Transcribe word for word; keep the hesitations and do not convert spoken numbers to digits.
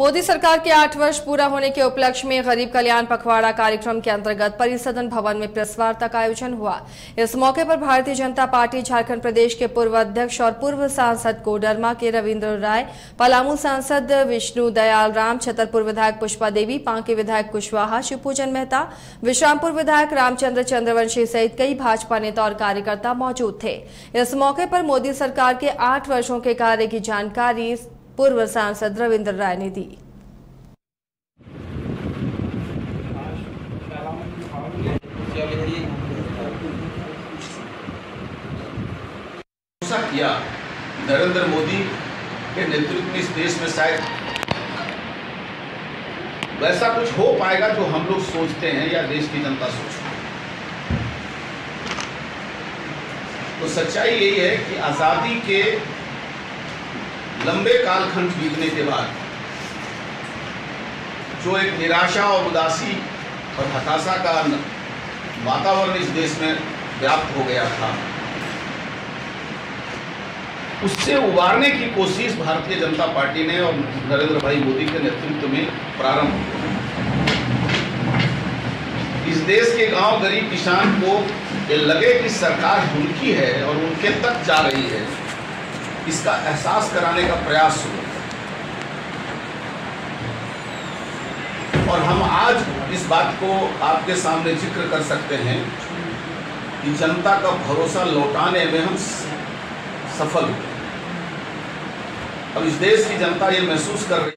मोदी सरकार के आठ वर्ष पूरा होने के उपलक्ष्य में गरीब कल्याण पखवाड़ा कार्यक्रम के अंतर्गत परिसदन भवन में प्रेस वार्ता का आयोजन हुआ। इस मौके पर भारतीय जनता पार्टी झारखंड प्रदेश के पूर्व अध्यक्ष और पूर्व सांसद कोडरमा के रविन्द्र राय, पलामू सांसद विष्णु दयाल राम, छतरपुर विधायक पुष्पा देवी पांके, विधायक कुशवाहा शिवपूजन मेहता, विश्रामपुर विधायक रामचंद्र चन्द्रवंशी सहित कई भाजपा नेता और कार्यकर्ता मौजूद थे। इस मौके पर मोदी सरकार के आठ वर्षों के कार्य की जानकारी पूर्व सांसद रविन्द्र राय ने दी। ऐसा किया नरेंद्र मोदी के नेतृत्व में इस देश में शायद वैसा कुछ हो पाएगा जो हम लोग सोचते हैं या देश की जनता सोचती है। तो सच्चाई यही है कि आजादी के लंबे कालखंड बीतने के बाद जो एक निराशा और उदासी और हताशा का वातावरण इस देश में व्याप्त हो गया था, उससे उबारने की कोशिश भारतीय जनता पार्टी ने और नरेंद्र भाई मोदी के नेतृत्व में प्रारंभ हुई। इस देश के गांव गरीब किसान को ये लगे कि सरकार उनकी है और उनके तक जा रही है, इसका एहसास कराने का प्रयास हुआ। और हम आज इस बात को आपके सामने जिक्र कर सकते हैं कि जनता का भरोसा लौटाने में हम सफल हुए। अब इस देश की जनता ये महसूस कर रही है